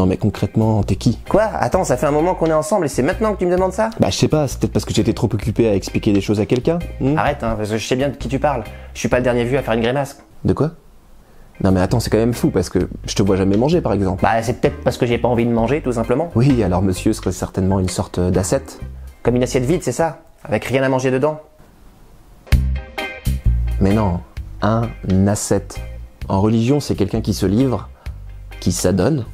Non mais concrètement, t'es qui? Quoi? Attends, ça fait un moment qu'on est ensemble et c'est maintenant que tu me demandes ça? Bah je sais pas, c'est peut-être parce que j'étais trop occupé à expliquer des choses à quelqu'un. Arrête hein, parce que je sais bien de qui tu parles. Je suis pas le dernier vu à faire une grimace. De quoi? Non mais attends, c'est quand même fou parce que je te vois jamais manger par exemple. Bah c'est peut-être parce que j'ai pas envie de manger tout simplement. Oui, alors monsieur serait certainement une sorte d'assiette. Comme une assiette vide, c'est ça? Avec rien à manger dedans? Mais non, un ascète. En religion, c'est quelqu'un qui se livre, qui s'adonne,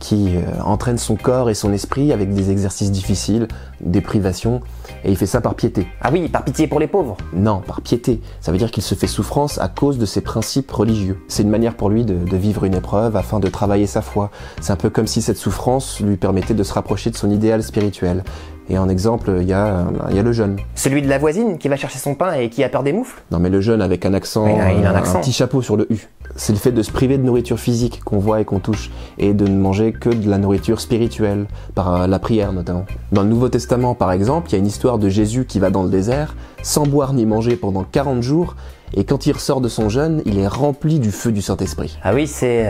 qui entraîne son corps et son esprit avec des exercices difficiles, des privations, et il fait ça par piété. Ah oui, par pitié pour les pauvres? Non, par piété. Ça veut dire qu'il se fait souffrance à cause de ses principes religieux. C'est une manière pour lui de vivre une épreuve afin de travailler sa foi. C'est un peu comme si cette souffrance lui permettait de se rapprocher de son idéal spirituel. Et en exemple, il y a le jeune. Celui de la voisine qui va chercher son pain et qui a peur des moufles? Non mais le jeune avec un accent, il a un petit chapeau sur le U. C'est le fait de se priver de nourriture physique qu'on voit et qu'on touche, et de ne manger que de la nourriture spirituelle, par la prière notamment. Dans le Nouveau Testament par exemple, il y a une histoire de Jésus qui va dans le désert, sans boire ni manger pendant 40 jours, et quand il ressort de son jeûne, il est rempli du feu du Saint-Esprit. Ah oui, c'est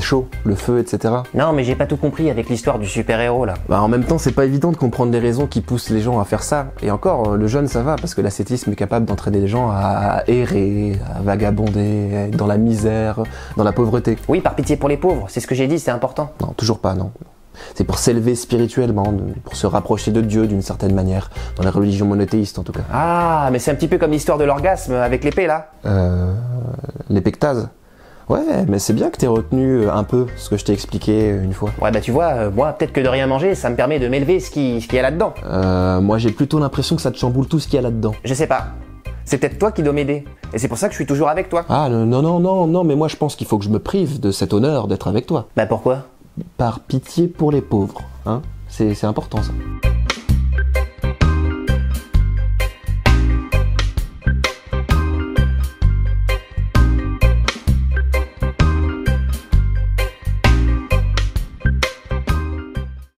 chaud, le feu, etc. Non, mais j'ai pas tout compris avec l'histoire du super-héros, là. Bah, en même temps, c'est pas évident de comprendre les raisons qui poussent les gens à faire ça. Et encore, le jeûne, ça va, parce que l'ascétisme est capable d'entraîner les gens à errer, à vagabonder, à être dans la misère, dans la pauvreté. Oui, par pitié pour les pauvres, c'est ce que j'ai dit, c'est important. Non, toujours pas, non. C'est pour s'élever spirituellement, pour se rapprocher de Dieu d'une certaine manière, dans la religion monothéiste en tout cas. Ah, mais c'est un petit peu comme l'histoire de l'orgasme avec l'épée là. L'épectase. Ouais, mais c'est bien que t'aies retenu un peu ce que je t'ai expliqué une fois. Ouais, bah tu vois, moi, peut-être que de rien manger, ça me permet de m'élever ce qu'il y a là-dedans. Moi j'ai plutôt l'impression que ça te chamboule tout ce qu'il y a là-dedans. Je sais pas. C'est peut-être toi qui dois m'aider. Et c'est pour ça que je suis toujours avec toi. Ah, non, mais moi je pense qu'il faut que je me prive de cet honneur d'être avec toi. Bah pourquoi ? Par pitié pour les pauvres, hein, c'est important ça.